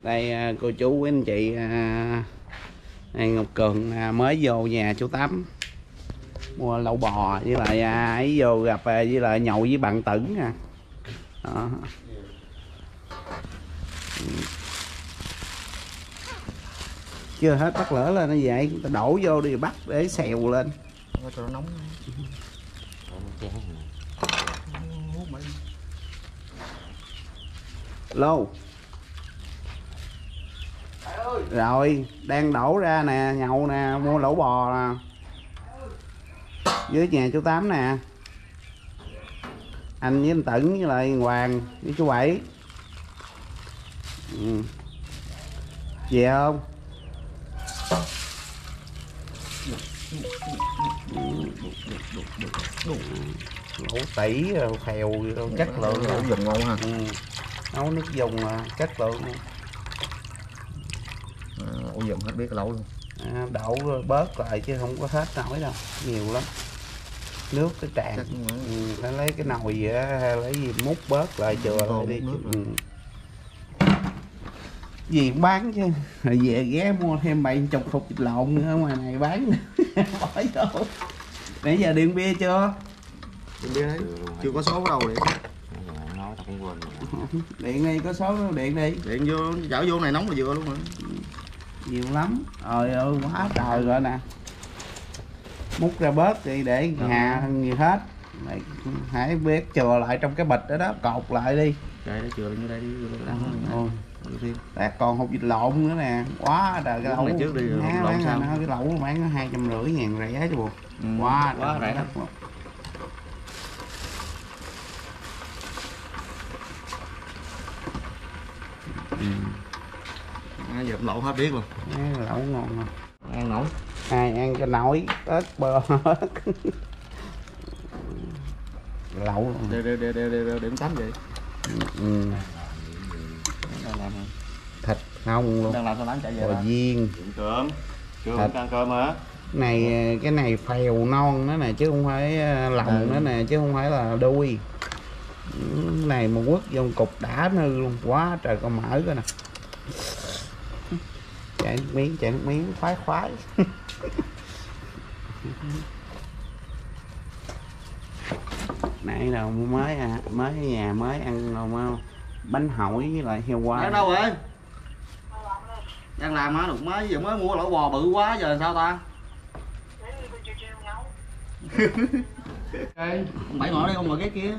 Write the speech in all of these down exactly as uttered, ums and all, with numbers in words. Đây cô chú quý anh chị, đây Ngọc Cường mới vô nhà chú Tám mua lẩu bò với lại ấy vô gặp với lại nhậu với bạn Tử nè. Đó. Chưa hết bắt lửa lên nó vậy, ta đổ vô đi bắt để xèo lên. Cho nó nóng. Lô. Rồi, đang đổ ra nè, nhậu nè, mua lẩu bò nè. Dưới nhà chú Tám nè. Anh với anh Tửng với lại Hoàng với chú Bảy. Ừ. Về không? Lẩu tỉ, khèo gì đâu, chất lượng lẩu dùng ngon ha. Ừ. Nấu nước dùng chất lượng. Lẩu dùng hết biết lẩu luôn. À, đậu bớt lại chứ không có hết nổi đâu, nhiều lắm. Nước cái tràn, ừ, nó lấy cái nồi gì đó, hay lấy gì múc bớt lại chừa lại đi. Ừ. Gì cũng bán chứ, rồi về ghé mua thêm bảy chục hộp thịt lộn nữa ngoài này bán. Bỏ vô. Nãy giờ điện bia chưa? Điện bia đấy, chưa có số đâu điện. Điện đi, có số đâu, điện đi. Điện vô, chảo vô này nóng là vừa luôn hả? Nhiều lắm, trời ơi quá trời rồi nè. Múc ra bớt đi để hà gì hết. Đấy, hãy biết chừa lại trong cái bịch đó đó, cột lại đi. Trời, nó chừa lên đây đi. Tẹt còn hộp vịt lộn nữa nè, quá trời cái lẩu này trước đi rồi lộn bán sao? Nó, cái lẩu bán nó hai trăm rưỡi ngàn rẻ chứ buồn. Ừ, quá quá rẻ lắm. Nãy giờ lẩu hết biết luôn. À, lẩu ngon rồi. Ăn nổi. Ai ăn cho nổi ớt bơ hết. Lẩu. Để để để để để điểm tám vậy. Ừ. Thịt không luôn. Đang làm sao bán chạy về rồi viên. Cơm. Chưa ăn cơm hả? Này cái này phèo non nó nè chứ không phải lòng nó nè chứ không phải là đuôi. Cái này mà quất vô cục đã nư luôn, quá trời con mỡ coi nè. Chạy nước miếng, chạy nước miếng khoái khoái. Nãy đầu mua mới à, mới nhà mới ăn đâu không? Bánh hỏi với lại heo qua. Đang đâu vậy? Đang làm hả? Đục mới giờ mới mua lẩu bò bự quá giờ sao ta? Bảy ngồi đây không ngồi cái kia.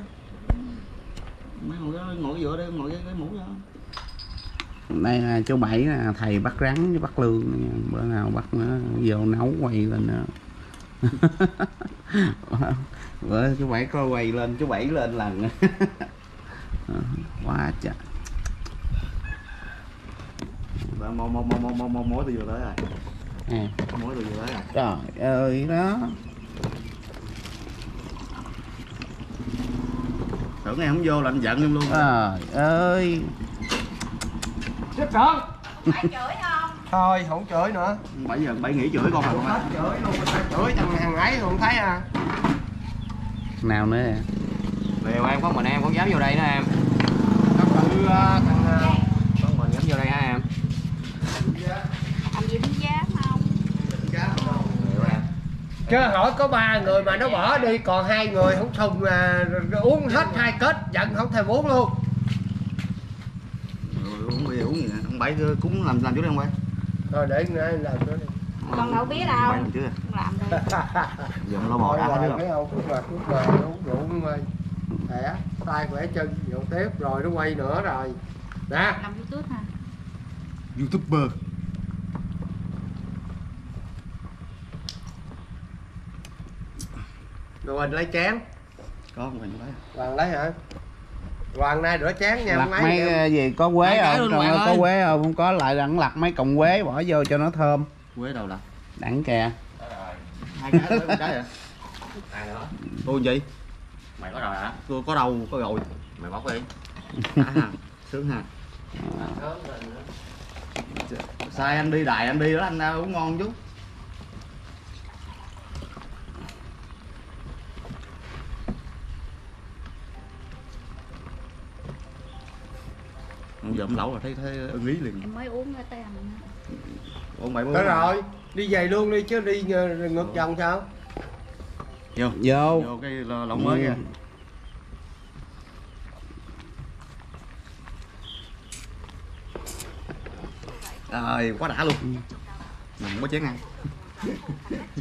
Mấy ngồi ngồi dựa đây ngồi cái, cái mũ đó. Đây là chú Bảy là thầy bắt rắn với bắt lương, bữa nào bắt nó vô nấu quay lên đó. Bữa chú Bảy coi quay lên, chú Bảy lên lần. Quá trời. Mối mối mối mối mối mối từ vừa tới rồi. À. Mối từ vừa tới rồi. Trời ơi đó. Tưởng em không vô là anh giận em luôn. Trời ơi. Chết sợ. Bảy chửi không? Thôi không chửi nữa. Bảy giờ bảy nghỉ chửi con rồi. Hết chửi luôn, phải chửi thằng thằng ấy không thấy à. Nào nữa nè. Liều em có mình em không dám vô đây nữa em. Thật sự thằng con mình dám vô đây hả em? Anh Diễm dám không? Chứ hỏi có ba người mà nó bỏ đi còn hai người không thùng à, uống hết hai kết giận không thèm uống luôn. Bảy cũng làm làm trước đi không Bảy? Rồi để làm trước đi. Con đâu biết đâu. Làm trước. Làm đi. Giờ nó bỏ ra hết rồi. Không mà cút mà uống rượu không ơi. Khỏe, tay khỏe chân, rượu tiếp rồi nó quay nữa rồi. Nè. Làm YouTube hả? YouTuber. Rồi mình lấy chén. Có mình lấy. Hoàng lấy hả? Hoàng nay rửa chén nha. Lặt mấy, mấy cái gì có quế không? Trời ơi, có quế không? Không có, lại đặng lặt mấy cọng quế bỏ vô cho nó thơm. Quế đâu lặt? Đặng kìa. Hai cái quế cái vậy? Ai nữa? Tôi gì? Mày có rồi hả? Tôi có đâu, có rồi. Mày bóc đi. À, sướng ha. À. Sai anh đi đài anh đi đó anh uống ngon chút. Giờ trộm lẩu là thấy thấy ưng ý liền. Em mới uống tới tầm. Uống bảy mới. Rồi, đi về luôn đi chứ đi ngược vòng sao? Vô. Vô. Vô cái lẩu mới kìa. Trời, quá đã luôn. Mình không có chén ăn.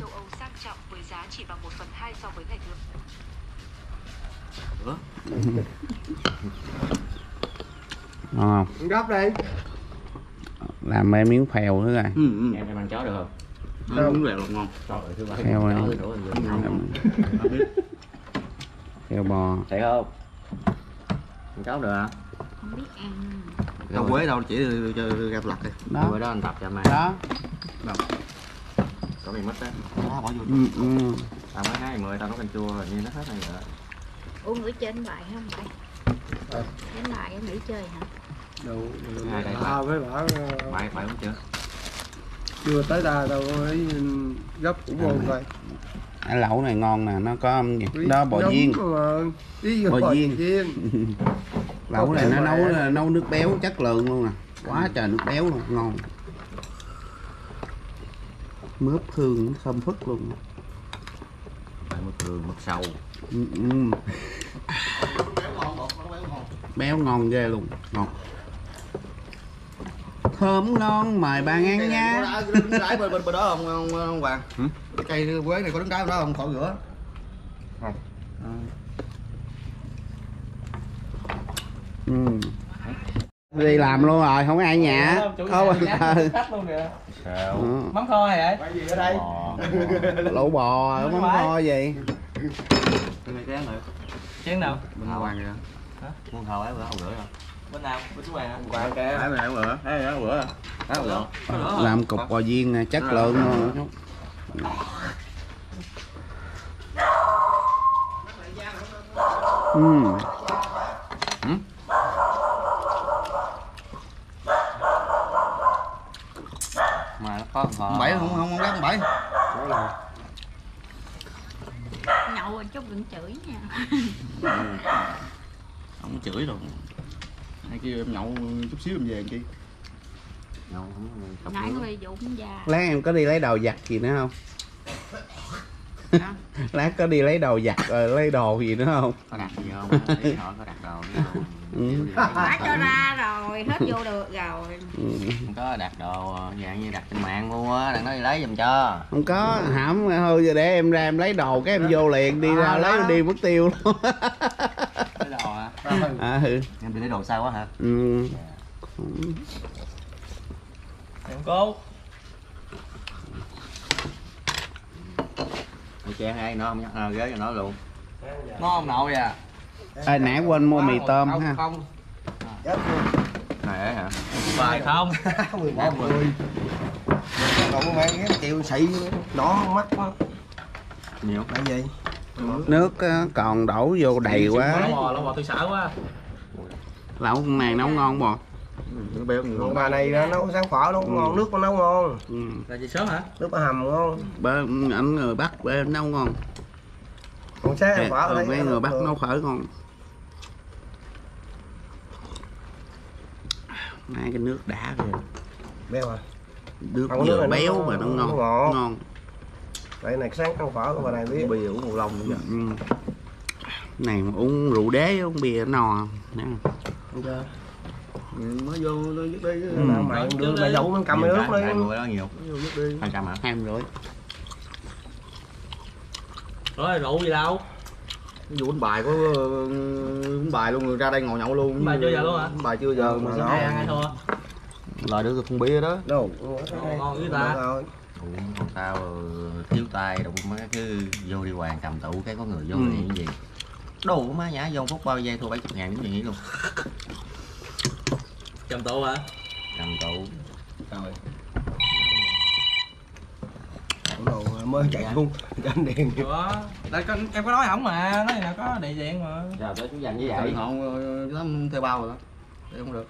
Châu Âu sang trọng với giá chỉ bằng một phần hai so với ngày thường. Ủa? Ngon không? Gấp đi. Làm mấy miếng phèo nữa rồi. Ừ, ừ. Em ăn chó được không? Nó đúng đẹp luôn, ngon. Trời ơi, phèo này. Phèo bò. Chạy không? Ăn chó được hả? Không biết ăn. Không quế đâu, chỉ gặp lật thôi. Đó. Bữa đó anh tập cho mày. Đó. Đâu? Có mì mít á. Đó, bỏ vô. Ừ, ừ. Tao mới hái mười, tao nấu canh chua rồi, như nó hết này rồi. Uống ở trên lại không vậy? Ừ. Đến lại em nghỉ chơi hả? Đâu, à, đây à, với bỏ phải phải uống chưa? Chưa tới đà đâu ấy gấp cũng buồn rồi. Cái lẩu này ngon nè, nó có gì? Đó bò viên. Bò viên. Lẩu này nó nấu à. Nấu nước béo chất lượng luôn nè. Quá trời nước béo luôn, ngon. Mướp hương thơm phức luôn. Phải mướp hương mướp sầu. Ừ, ừ. Béo ngon ghê luôn, ngon thơm ngon, mời bà ăn nha. Đứng đáy bên bên đó không ông, ông Hoàng? Hử? Cái cây quế này có đứng đáy đó không? Khỏi rửa không. À. Ừ. Đi làm luôn rồi, không ai nhà. Không, khách luôn kìa. Mắm kho này vậy? Gì ở đây? Lẩu bò, mắm kho gì? Cái này chén nữa. Chén nào? Bên Hoàng kìa. Hả? Muôn thầu ấy bữa không rửa rồi. Bên nào? Bên chú Hoàng không? Hoàng kìa. Ấy bữa, ấy bữa. Bữa. Bữa. Bữa. Bữa. Làm cục bò viên này chất lượng luôn. Ừ. Mà nó có không? Bảy không không không bảy. Nhậu rồi chút đừng chửi nha. Không chửi đâu. Ai kêu em nhậu chút xíu em về kia. Nhậu không. Nãy có đi vụ cũng già. Lát em có đi lấy đồ giặt gì nữa không? Đó. Lát có đi lấy đồ giặt rồi lấy đồ gì nữa không? Có đặt gì không? Lấy họ có đặt đồ. Quá cho ra rồi, hết vô được rồi. Không có đặt đồ dạng như đặt trên mạng luôn á, đừng nói đi lấy giùm cho. Không có, hãm thôi giờ để em ra em lấy đồ cái em vô liền đi à, ra lấy đó. Đi mất tiêu luôn. Lấy đồ hả? À, ừ. Em đi lấy đồ sao quá hả? Ừ. Em cố. Chén ai nó không à, ghế cho nó luôn. Ngon không nội à? Ê, nãy quên mua mì tôm không, ha. Không. Chết luôn. Này hả? Bài không. mười một mười. Còn mua mang chịu xị đỏ mắt quá. Nhiều cái gì? Nước còn đổ vô đầy quá. Bò bò tôi sợ quá. Lẩu này nấu ngon bò. Bà này nó nấu sáng phở nấu ngon, nước nó nấu ngon. Là gì sớm hả? Nước hầm ngon. Bên ảnh người Bắc bên nấu ngon. Còn sáng ăn phở ở đây. Mấy người Bắc nấu phở ngon. Nãy cái nước đã kìa. Béo à? Nước vừa béo mà nó ngon. Ngon. Đây này sáng ăn phở của bà này biết. Bia uống màu lông nữa kìa. Này mà uống rượu đế uống bia nò. Không chưa? Mới vô nó dứt đi chứ. Mà mày đưa bà dậu nó cầm cái nước đi. Nhiều đó nhiều. hai trăm hả? hai trăm rưỡi. Rồi rượu gì đâu. Vô bánh bài có bánh bài luôn, ra đây ngồi nhậu luôn. Bánh bài chưa giờ luôn hả? Bánh bài chưa giờ mà nó. Ai thua? Lời đứa con bia đó. Đâu. Ngon với ta. Con tao thiếu tay đụng mấy cứ vô đi Hoàng cầm tụ cái có người vô này cái gì. Đồ má nhã vô phút bao giây thua bảy mươi ngàn cũng vậy luôn. Cầm tụ hả? Cầm tụ. Rồi. Đồ mới chạy luôn, chạy đèn. Đó. Con, em có nói không mà, nói là có đại diện mà. Giờ tới chú dành như vậy. Không, tắm theo bao rồi đó. Để không được.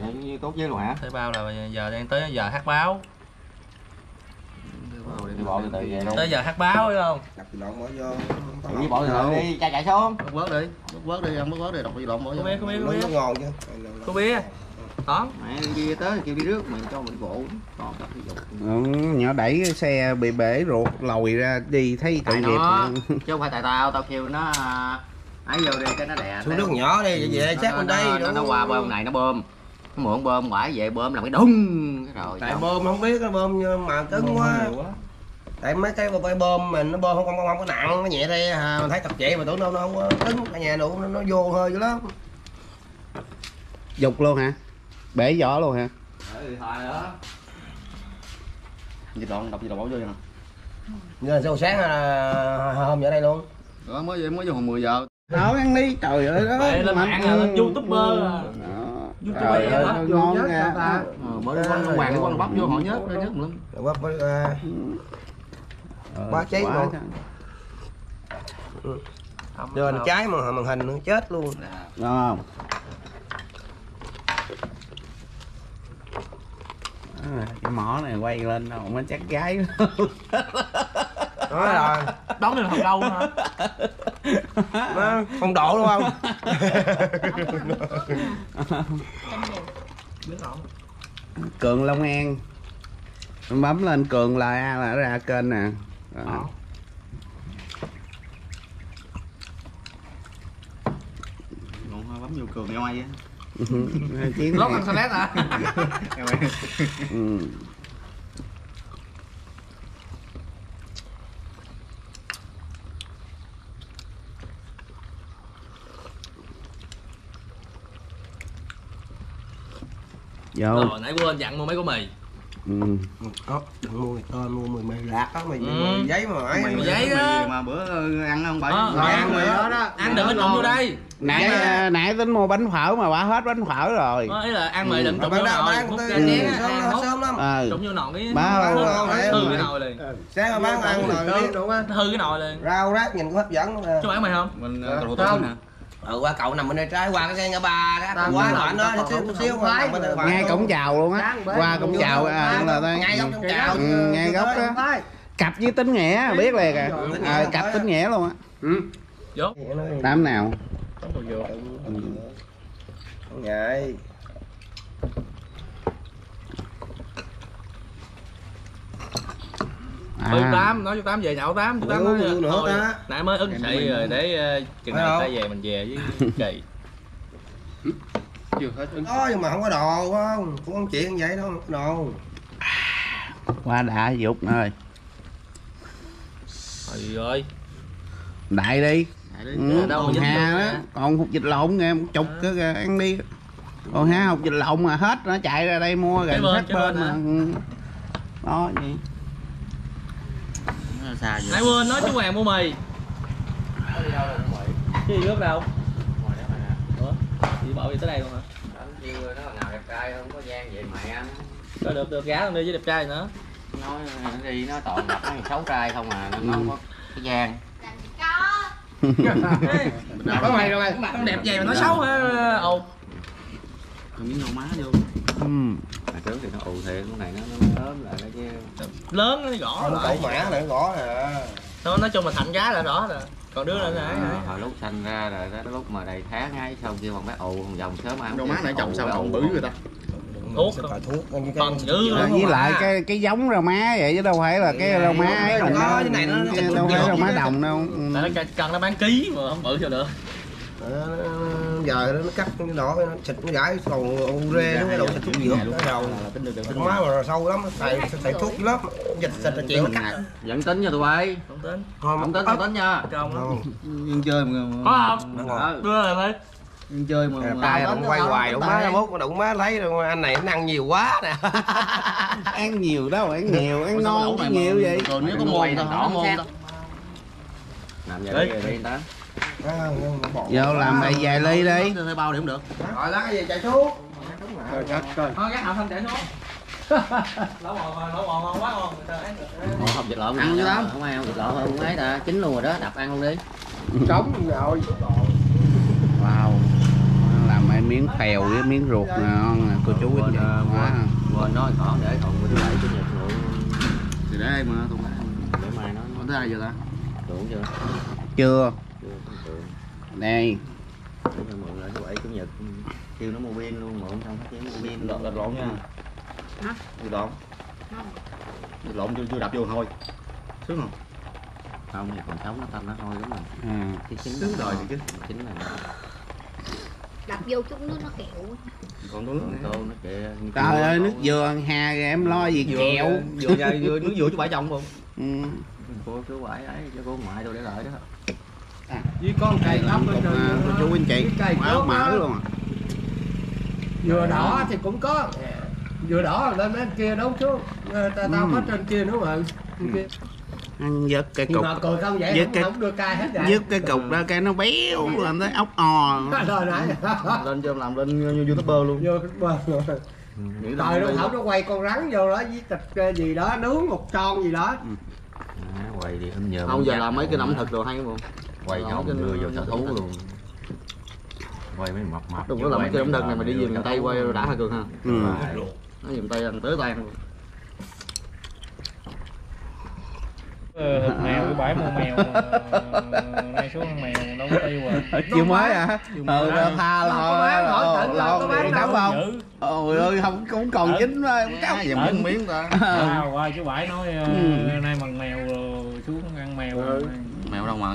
Vậy như tốt với luôn hả? Theo bao là giờ đang tới giờ hát báo. Theo bao đi bộ từ từ về luôn. Tới giờ hát báo phải không? Đặt lộn bỏ vô. đi bộ rồi đi, chạy chạy xuống. Bớt quớt đi, bớt quớt đi, ăn bớt quớt đi, đọc bị lộn bỏ vô. Cô bia, cô bia, cô bia. Nó ngồi chứ. Cô bia. Đó. Mẹ đi tới kêu đi rước mình cho mình bộ. Còn đập cái vụ. Ừ, nhỏ đẩy cái xe bị bể ruột lồi ra đi thấy tội nghiệp. Chứ không phải tại tao, tao kêu nó ấy vô đi cái nó đè. Xuống nước nhỏ đi về chắc bên đây nó qua bơm này nó bơm. Nó mượn bơm quải về bơm làm cái đúng rồi. Tại bơm không biết nó bơm mà cứng quá. Tại mấy cái bơm mình nó bơm không không không có nặng, nó nhẹ đây à, mình thấy tập vậy mà tưởng đâu nó không có cứng, cả nhà đủ nó, nó vô hơi dữ lắm. Dục luôn hả? Bể vỏ luôn hả? Bể thời đó. Gì đoạn đọc gì đọc bỏ vô vậy nè. Như là sau sáng à, hôm ở đây luôn. Đó mới về mới vô hồi mười giờ. Nấu ăn đi, trời ơi đó. Bể lên mạng là YouTuber à. Trời ơi, ngon nha. Bởi con hoàng cái con bắp vô họ nhớ đây nhất lắm. Bắp quá cháy luôn. Rồi nó cháy mà màn hình nó chết luôn. Đúng không? À, cái mỏ này quay lên đâu mới chắc gái luôn. Đó rồi, đóng lên thằng đâu hả? Nó không đổ đúng không? Cường Long An. Bấm lên Cuong L A là ra kênh nè. Đó. Ngon bấm vô Cuong eo a á. Lót ăn salad hả? Ừ. Rồi nãy quên dặn mua mấy cái mì. Ừ. Có mua mì tôm, mua mì mì lạc đó, mì, mì, ừ. mì giấy mà ấy. Mì, mì giấy đó. Mì mà bữa ăn không phải. Ờ, ăn mì đó đó. Ăn đừng ít đụng vô đây. Nãy à, nãy tính mua bánh phở mà bà hết bánh phở rồi. Ờ, ý là ăn mì đừng đụng vô nồi. Sớm lắm. Đụng vô nồi cái. Hư cái nồi liền. Sáng mà bán ăn nồi biết đủ á. Hư cái nồi liền. Rau rác nhìn cũng hấp dẫn. Chứ bán mày không? Mình đồ tôm nè. Ừ, qua cậu nằm bên đây trái qua cái nghe ba đó, quá lạnh đó, xíu xíu qua ngay cổng chào luôn á, qua cổng chào là ngay góc cổng chào, ngay góc đó, cặp với Tín Nghĩa biết liền kìa, cặp Tín Nghĩa luôn á, tám nào, vậy tám nói chú tám về nhậu tám chú tám nói thôi nãy mới ứng xị rồi để chừng nào ta về mình về với Kỳ chưa hết ứng đó nhưng mà không có đồ không cũng không chuyện vậy đâu đồ qua đã dục ơi trời ơi đại đi còn ha đó còn hột vịt lộn nghe một chục cái ăn đi còn ha hột vịt lộn mà hết nó chạy ra đây mua rồi hết bên mà đó gì nãy quên nói chú Hoàng mua mì. Nó đi đâu rồi mày? Chứ đi nước đâu? Ngồi đó mà nè. Ủa? Đi bộ đi tới đây luôn hả? Đánh như nó là nào đẹp trai không có gian vậy mày anh. Có được được gá con đi với đẹp trai nữa. Nói đi nó toàn gặp nó xấu trai không à, nó không có cái gian. Làm gì có. Có mày rồi mày. Con đẹp vậy mà nói xấu hả? Ồ. Còn miếng ngon má vô. Ừm. Trước thì nó ù thiệt, con này nó nó lớn lại nó chứ lớn nó gõ nó cẩu mã lại gõ nè nó nói chung là thành gái là đó rồi còn đứa lên nãy hồi lúc sanh ra rồi đó lúc mà đầy tháng ngay xong kia còn bé ù còn vòng sớm ăn đâu má nãy chồng sao còn bự người ta thuốc còn dữ với lại cái cái giống rau má vậy chứ đâu phải là cái rau má ấy mình đâu này nó đâu phải rau má đồng đâu tại nó cần nó bán ký mà không bự sao được giờ nó cắt cái nọ xịt nó gãi còn u rê nó đầu xịt thuốc dược nó đầu xịt má mà sâu lắm tại tại thuốc lớp dịch xịt là chuyện nó cắt vẫn tính nha tụi bay không tính không tính không tính nha nhưng chơi mà có không đưa rồi đấy nhưng chơi mà tay nó quay hoài đụng má mốt nó đụng má lấy rồi anh này nó ăn nhiều quá nè ăn nhiều đâu ăn nhiều ăn ngon nhiều vậy rồi nếu có mồi thì đỏ mồi làm vậy đi ta vô làm bài vài ly đi bao điểm được rồi lá cái gì chạy xuống rồi cắt coi thôi gác hầm chạy xuống lẩu bò lẩu bò ngon quá ngon không vịt lộn ăn lắm không ai không vịt lộn không ấy ta chín luôn rồi đó đập ăn luôn đi sống rồi wow làm mấy miếng phèo với miếng ruột ngon nè cô chú quên quên nói còn để còn quên lại cái nhật rồi thì để mà tụi mai để mai nó tới ai giờ ta đủ chưa chưa? Đây. Mượn lại thứ bảy chủ nhật kêu nó mua pin luôn, mượn xong nó mua pin lộn lộn nha. Hả? Lộn. Lộn chưa chưa đập vô thôi. Sướng không? Không thì còn sống nó tâm nó thôi đúng rồi. Ừ. Thì chính sướng rồi thì chứ. Chính là đập vô chút nước nó kẹo. Còn nước nó kẹo. Trời ơi nước dừa hà rồi em lo gì kẹo. Dừa dừa nước dừa chú bảy trồng không? Ừ. Cô chú bảy ấy cho cô ngoại đâu để lại đó. À, với con cây lắm luôn chú anh chị mở mở luôn. Dừa đỏ thì cũng có. Dừa đỏ lên mấy kia đấu xuống. Tao ừ. Hết trên kia nữa mà. Ừ. Kia. Ăn giật cái cục. Còn không vậy không, cái, không đưa cay hết vậy. Dứt cái cục ra cái nó béo làm tới ốc ò. Lên cho làm lên YouTuber luôn. YouTuber rồi. Rồi nó thảo nó quay con rắn vô đó với thịt gì đó nướng một con gì đó. Quay đi không nhờ. Không giờ làm mấy cái ẩm thực đồ hay không? Quay nhỏ cái người vô sở thú luôn. Quay mấy mập mập. Đừng có làm cái ẩm thực này mà đi về miền Tây quay đã hơi cường ha. Ừ. Nó miền Tây ăn tới tan luôn. Thịt mèo, bãi mua mèo, nay xuống mèo đâu có tiêu rồi. Chiều mới hả? Ừ, tha là lò, lò, táo không? Ôi ơi, không cũng còn chín cáo gì mà miếng ta. Qua chú Bảy nói, nay bằng mèo xuống ăn mèo. Mèo đâu mà?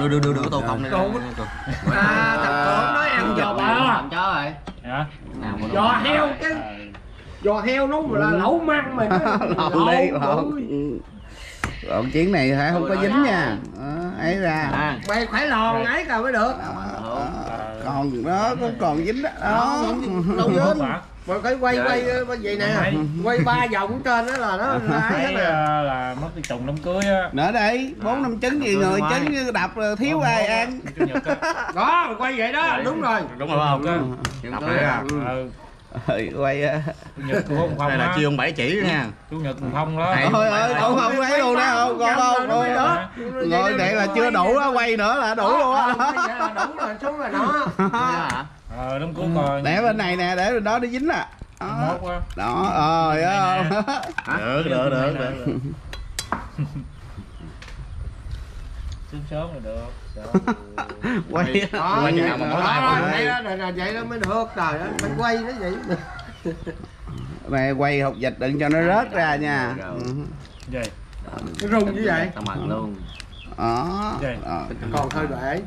Đưa đưa đưa đưa tô cộng này. À, thằng Cổn nói ăn giò bò. Chó rồi. Hả? Giò heo chứ. Giò heo nó là lẩu măng mà. Lẩu đi, lẩu. Còn chuyến này hả không có dính nha. Đó, ấy ra. À, mày phải lòn ấy rồi mới được. À, còn đó có còn dính đó. Đó. Đâu dính. Mà phải quay quay bên vậy nè. Quay ba vòng trên đó là nó ấy nè. Là mất cái trùng đám cưới á. Nữa đây, bốn năm trứng gì người trứng đập thiếu ai ăn. Đó, quay vậy đó, đúng rồi. Đúng rồi không? Đập à. Ừ, quay Nhật không không này đó. Là chiêu ông Bảy chỉ nha. Chú Nhật không đó. Thôi ơi, không không lấy luôn đó không, con đâu rồi đó. Rồi vậy là chưa đủ á, quay nữa là đủ luôn á. Đúng rồi, xuống rồi đó. Ờ đúng cũng rồi. Để bên này nè, để bên đó nó dính à. Đó. Đó, rồi á. Được được được được. Sớm sớm là được. Quay đó, quay nào mà đó, vậy nó mới được rồi đó, mình quay nó vậy. Mày quay học dịch đừng cho nó rớt ra nha. Vậy. Cái rung như vậy. Tao mặn luôn. Đó. Còn hơi bể.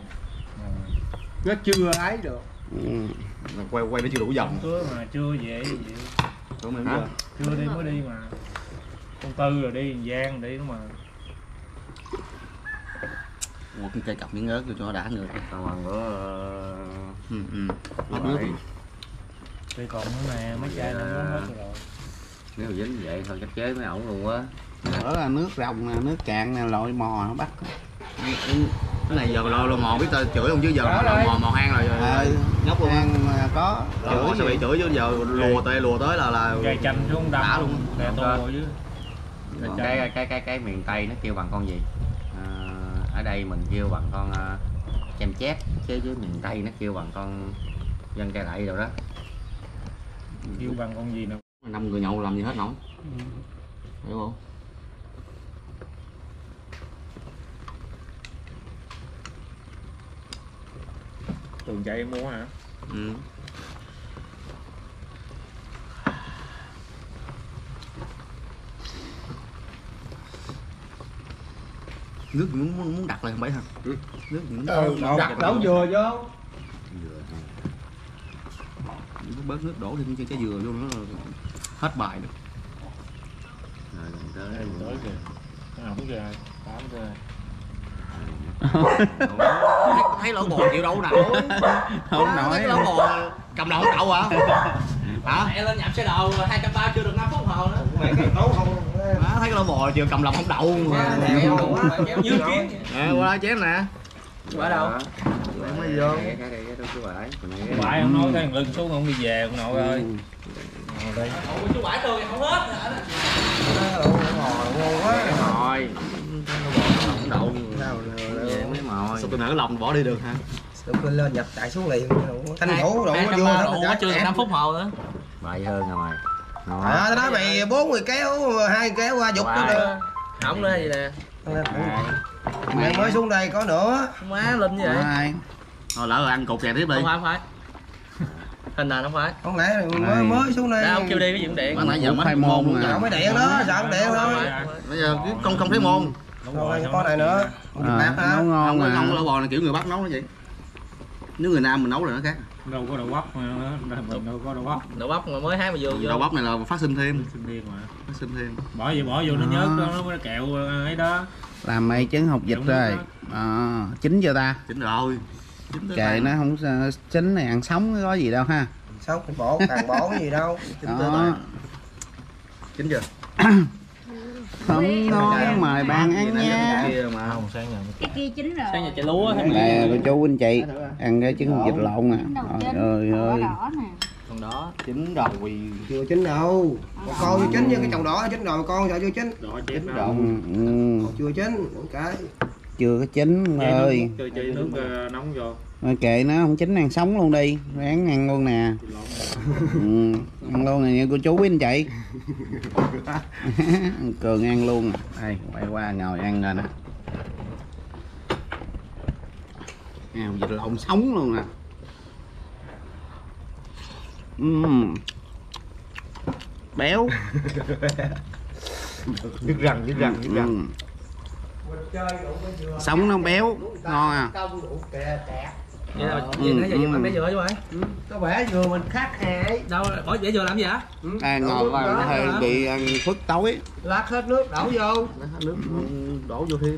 Nó chưa ấy được. Quay quay nó chưa đủ vòng. Chưa mà chưa vậy. Chưa đi mới đi mà. Con Tư rồi đi Giang đi nữa mà. Một cái cặp miếng ớt vô cho nó đã nữa. Còn bằng nữa ừ ừ. Hết nước. Cây còn nữa nè, mấy chai nó hết rồi. Nếu mà dính vậy thôi chắc chế mấy ổng luôn quá. Đó là nước rồng nè, nước cạn nè, loại mò nó bắt. Cái này giờ lo lo mò biết tao chửi không chứ giờ lo mò mò hang rồi. Ờ, nhóc luôn có. Chửi sao bị chửi chứ giờ lùa tê lùa tới là là cây chanh xuống đá luôn. Cây tô chứ. Cái cái cái cái miền Tây nó kêu bằng con gì? Ở đây mình kêu bằng con uh, chém chép chứ với miền Tây nó kêu bằng con dân cây lại rồi đó. Kêu bằng con gì nào? Năm người nhậu làm gì hết không? Ừ. Hiểu không? Tường chạy em mua hả? Ừ. Nước muốn muốn đặt lại không phải hả? Nước muốn đặt đổ dừa vô. Dừa thôi. Nước bớt nước đổ thêm cái dừa vô nó hết bài được. Rồi tới tới kìa. Nào cũng kìa, tám kìa. Thấy lỗ bồn chịu đâu nào. Không nổi. Lỗ bồn cầm đầu cậu hả? Hả? Em lên nhập xe đầu hai trăm ba mươi chưa được năm phút hồi nữa. Mẹ cái tấu không. Má thấy lỗ bò chưa cầm lòng không đậu mà. Như kiến. Nè, qua chém nè. Qua đâu? Mới vô. Chú Bảy. Chú Bảy không nói thằng lưng xuống không đi về ông nội ơi. Đây. Chú Bảy tôi không hết hả? Rồi. Không đậu. Mới mồi. Sao tôi nở lòng bỏ đi được hả? Tôi lên nhập chạy xuống liền. Thanh thủ đổ vô nó chưa năm phút hồ nữa. Bài hơn rồi mày. À, tao nói mày bốn người kéo hai kéo qua dục nó đưa. Không nữa gì nè. Mẹ mới xuống đây có nữa. Má linh vậy. Rồi. Thôi lỡ rồi ăn cục vàng tiếp đi. Không phải, không phải. Hình nền không phải. Không lẽ mới mới xuống đây. Đã ông kêu đi cái gì cũng điện. Má nãy giờ mới môn rồi. Không mới điện đó, sợ không điện thôi. Bây giờ con không thấy môn. Rồi con này nữa. Nấu ngon mà. Nấu lẩu bò này kiểu người Bắc nấu nó vậy. Nếu người Nam mình nấu là nó khác. Đâu có đậu bắp mà mình đâu có đậu bắp. Đậu bắp mà mới hái mà vô. Đậu bắp này là phát sinh thêm. Phát sinh thêm mà. Phát sinh thêm. Bỏ vô bỏ vô nó nhớt nó nó kẹo ấy đó. Làm mày trứng học vịt rồi. À, chín chưa ta? Chín rồi. Kệ nó không chín này ăn sống có gì đâu ha. Sống cái bổ, càng bổ gì đâu. Chín chưa? Chín chưa? Không nói mời bạn ăn nha. Cái kia chín rồi. Sáng giờ chạy lúa. Nè cô chú anh chị ăn cái trứng vịt lộn nè. Trời ơi. Con đó chín đầu quỳ chưa chín đâu. Con chưa chín với cái chồng đỏ chín rồi con sợ chưa chín. Chín rồi. Chưa chín cái. Chưa có chín ơi. Chơi nước nóng vô. Rồi kệ nó không chín ăn sống luôn đi, ráng ăn luôn nè. Ừ, ăn luôn nè cô chú với anh chị. Cường ăn luôn. Đây, quay qua ngồi ăn rồi nè. Nào vịt lộn sống luôn nè. Uhm. Béo. Đứt răng, đứt răng, đứt răng. Sống nó béo, ngon à. Vậy là bẻ dừa chứ mày? Có bẻ dừa mình khác hại. Đâu bỏ bẻ dừa làm gì hả? À ngọt vào hơi bị ăn phức tối. Lát hết nước đổ vô. Nước đổ vô thêm.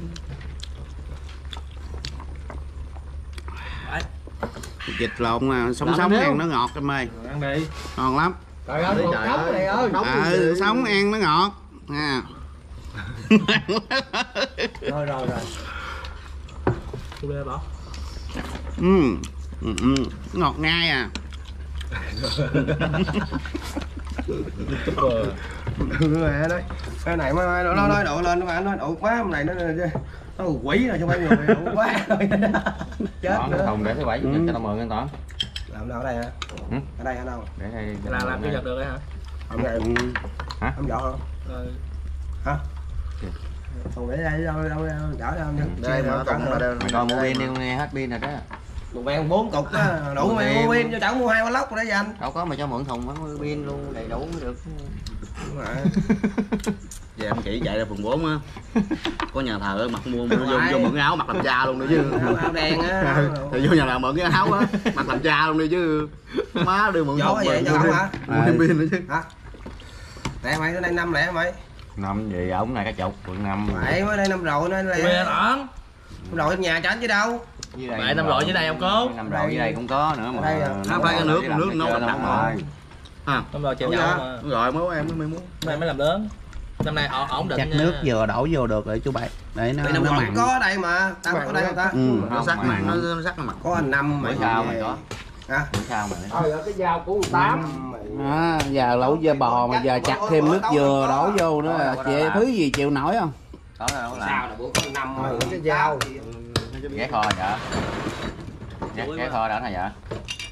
Vịt lộn mà sống sống ăn nó ngọt em ơi. Ăn đi. Ngon lắm. Trời ơi, sống này ơi. Ừ, sống ăn nó ngọt. Nè. Rồi rồi rồi. Cô bê bỏ. Ừ. Ừ, ừ. Ngọt ngay à. Mẹ đấy. Cái này mới nó nó đổ lên mà nó đổ quá này nó nó quỷ rồi cho mấy người đổ quá rồi. Chết. Nó không để cái bẫy cho nó mượn anh Toán. Làm đâu ở đây hả? Ừ? Ở đây hả đâu? Để đây. Là làm cái giật được đấy hả? Không này. Hả? Không giọt không? Ờ. Hả? Còn để đây đâu đâu chở đâu đây mà còn mua pin đi nghe hết pin rồi đó. Một bèo bốn cục đó, đủ mày mua pin cho chẳng mua hai con lốc rồi đấy anh. Đâu có mà cho mượn thùng bán mua pin luôn đầy đủ mới được. Đúng rồi. Về em chỉ chạy ra phường bốn á. Có nhà thờ mặc mua vô vô mượn áo mặc làm cha luôn nữa chứ. Áo đen á. Thì vô nhà thờ mượn cái áo á, mặc làm cha luôn đi chứ. Má đưa mượn thùng vậy cho hả? Mua pin nữa chứ. Hả? Nè mày tới đây năm lẻ mày. Năm gì ổng này cái chục quận năm mày mới đây năm rồi nên là mày ổng rồi nhà tránh chứ đâu mày năm rồi dưới đây không có năm rồi dưới đây cũng có nữa mà nó phải cái nước nước nấu đậm đậm rồi à năm rồi chèo nhau rồi mới em mới muốn mày mới làm lớn năm nay ổng định chắc nước vừa đổ vô được rồi chú bảy để nó nó mặn có đây mà tao có đây ta nó sắc mặn nó sắc mặn có năm mày sao mày có hả sao mày rồi cái dao của tám à, giờ lẩu dưa bò mà giờ chặt thêm nước dừa đổ vô nữa là chị thứ gì chịu nổi không? Tối nay không làm. Sao là bữa có năm rồi cái dao. Ghé kho vậy? Ghé kho đã này vậy?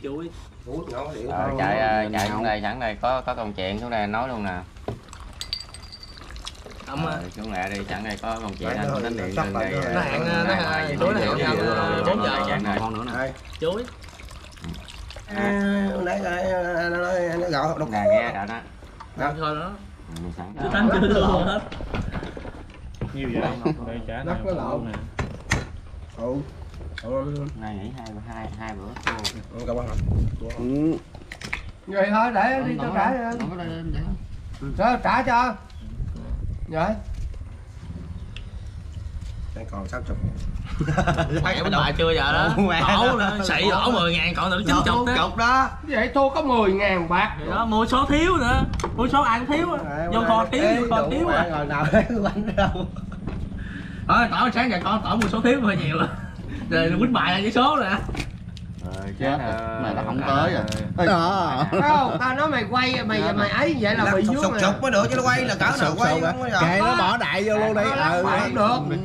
Chuối. Ờ, chạy chạy xuống đây sẵn đây có có công chuyện xuống đây nói luôn nè. Ông ờ, xuống lẹ đi sẵn đây có công chuyện anh có đánh điện lên đây. Nó hẹn nó hẹn tối nay bốn giờ sẵn này. Con nữa nè. Chuối. À, nãy nó nói nó gọi đục nghe đó. Đó thôi đó. Chứ tắm chưa luôn hết. Nhiều vậy đây chả nó lộn nè. Ừ. Này nghỉ hai hai hai bữa. Ừ cảm ơn. Ừ. Vậy thôi để đi cho trả đi. Sao trả cho. Vậy. Đang còn sáu mươi. Hai cái đồ chưa giờ đó. Đổ nữa, xị đổ mười ngàn còn nữa chín mươi đó. Đó. Vậy thua có mười ngàn bạc. Vậy đó, mua số thiếu nữa. Mua số ăn thiếu. Vô kho thiếu, vô kho thiếu à. Rồi nào bánh đâu. Thôi tối sáng giờ con tỏ mua số thiếu hơi nhiều rồi. Rồi quýnh bài ra với số nè. Rồi chết mày là không tới rồi. Đó. Không, tao nói mày quay mày mày ấy vậy là bị xuống rồi. Sụp mới được chứ nó quay là cỡ nào quay không rồi. Kệ nó bỏ đại vô luôn đi. Ừ không được.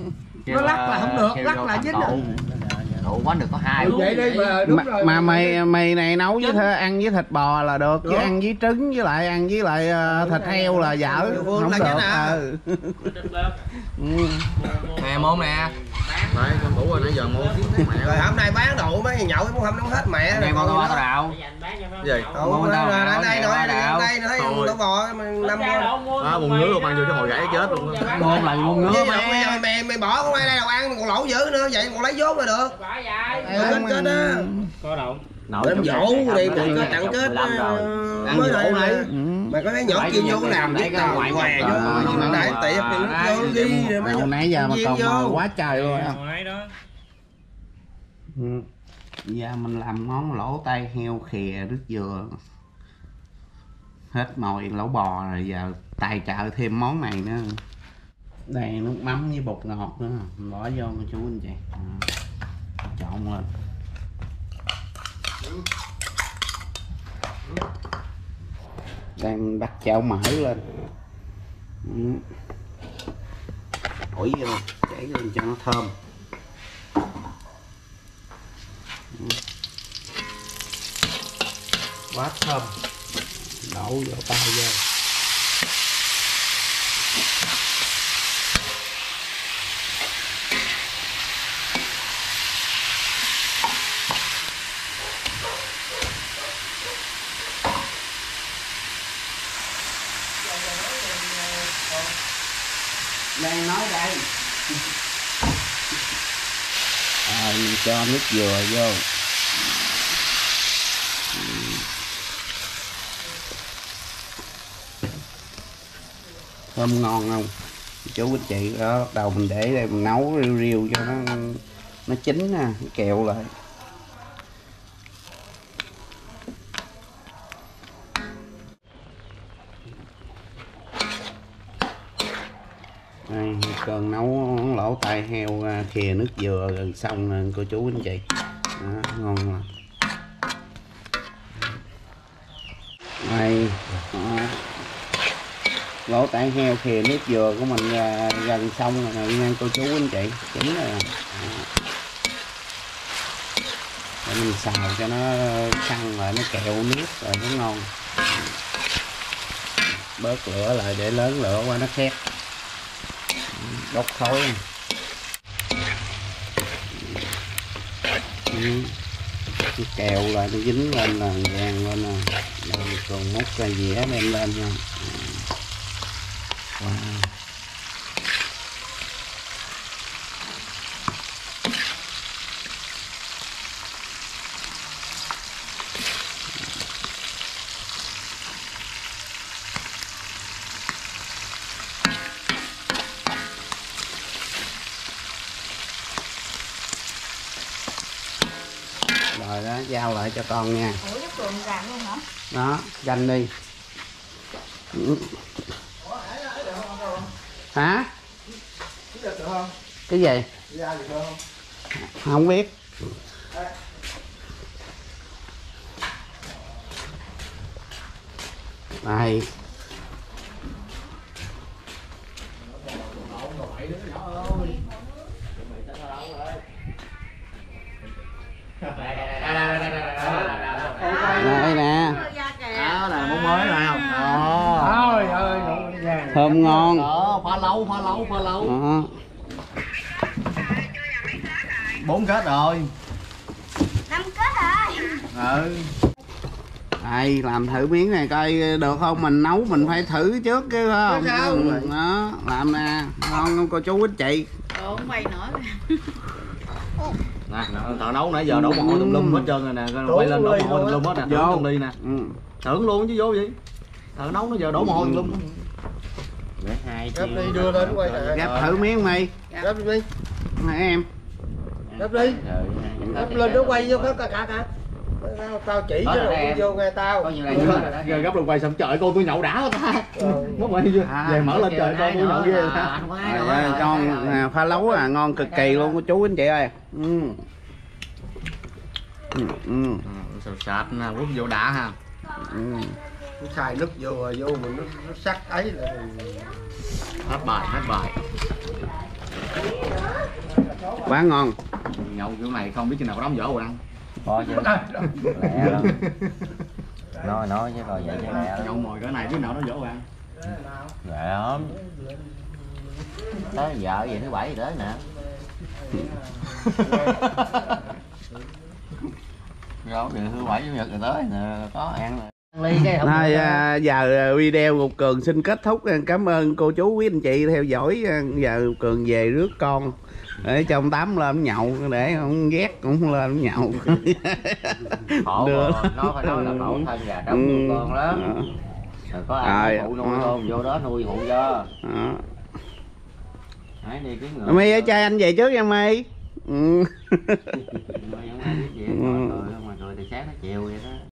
Nó lắc là không được, lắc là dính được. Đủ quá được có hai. Vậy đi mà đúng rồi. Mà mày mày này nấu với thơ ăn với thịt bò là được, chứ ăn với trứng với lại ăn với lại thịt heo là dở. Không được. Ừ. Nè môn nè. Đấy, con đủ rồi nãy giờ mua. Rồi hôm nay bán đồ mấy thằng nhậu muốn không nóng hết mẹ. Này con bò tao đào. Gì? Con tao đào. Đây rồi, đây thấy con bò năm con. Á bùn ngứa luôn ăn vô cái hồi gãy chết luôn. Con là bùn ngứa mẹ. Mẹ mày bỏ con đây đây đầu ăn còn lẩu dữ nữa, vậy còn lấy vốn rồi được. Bỏ vậy. Đó. Có đâu. Nổi dỗ đi tụi nó tặng kết mới lại này. Mày có thấy nhỏ kia vô làm cái tàu ngoài ngoài vô nó đẩy tỉa vô đi rồi mấy nãy giờ mà còn quá trời luôn đó. Giờ mình làm món lẩu tay heo khìa nước dừa. Hết mồi lẩu bò rồi giờ tài trợ thêm món này nữa. Đây nước mắm với bột ngọt nữa, bỏ vô chú anh chị. Trộn lên. Đây mình bắt chảo mỡ lên. Ủi vô, chảy lên cho nó thơm. Quá thơm. Đổ vô tay vô. Đây nói đây. À, mình cho nước dừa vô. Thơm ngon không? Chú anh chị đó, bắt đầu mình để đây mình nấu riu riu cho nó nó chín nè, kẹo lại. Đây, cần nấu lẩu tai heo khìa nước dừa gần xong rồi cô chú anh chị. Đó, ngon lắm. Đây, lẩu tai heo khìa nước dừa của mình gần xong rồi nè nha cô chú anh chị. Chính rồi. Để mình xào cho nó săn rồi nó kẹo nước rồi nó ngon. Bớt lửa lại để lớn lửa qua nó khét. Đốt khói ừ. Kèo lại nó dính lên là vàng lên nè. Còn múc ra dĩa đem lên nha. Wow. Rồi đó, giao lại cho con nha. Ủa, nó cuộn ràng luôn hả? Đó, ganh đi. Ủa, được không? Hả? Được không? Cái gì? Được không? Không biết. Đây. Đây nè. Đó là món mới này không? Trời ơi, thơm ngon. Đó, phá lấu, phá lấu, phá lấu. bốn kết rồi. năm kết rồi. Ừ. Đây, làm thử miếng này coi được không? Mình nấu mình phải thử trước chứ không? Đó, làm nè, ngon không cô chú anh chị? Ủa, không quay nữa. Nè, thợ nấu nãy giờ đổ mồ hôi tùm lum hết trơn rồi nè, quay lên đổ mồ hôi tùm lum hết nè, tưởng luôn đi nè. Ừ. Tưởng luôn chứ vô vậy. Thợ nấu nó giờ đổ mồ hôi tùm lum. Để hai gắp đi đưa lên quay lại. Gắp thử miếng mày. Gắp đi. Nè em. Gắp đi. Gắp lên nó quay vô cả cả cả. Tao chỉ chứ rồi vô nghe tao. Rồi gắp luôn quay xong trời cô tôi nhậu đã ta. Nó quay vô. Về mở lên trời cô tôi nhậu ghê ta. Con pha lấu à ngon cực kỳ luôn cô chú anh chị ơi. Ừ. Ừ. Ừ. Sạch sạch nè, quất vô đã ha. Ừ. Xài nước vô rồi vô mình nó, nó sắc ấy là hết bài, hết bài. Quá ngon. Nhậu kiểu này không biết chừng nào có đóng vỏ rồi ăn. Thôi chứ. Nói nói chứ coi vậy chứ mẹ. Nhậu mồi cỡ này biết nào nó vỏ rồi ăn. Dạ. Tới vợ về thứ bảy tới nè. Rồi thì thứ bảy chủ nhật rồi tới nè, có ăn rồi. Thôi à, giờ video Ngọc Cường xin kết thúc. Cảm ơn cô chú quý anh chị theo dõi. Giờ Ngọc Cường về rước con để cho ông Tám lên nhậu, để ông ghét cũng lên nhậu. Khổ rồi, nó phải nói là khổ thân gà trống nuôi con lắm. Rồi có ai phụ nuôi không, vô đó nuôi phụ cho. Mi ơi, trai anh về trước nha Mi. Ừ. Mọi người thì sáng nó chiều vậy đó.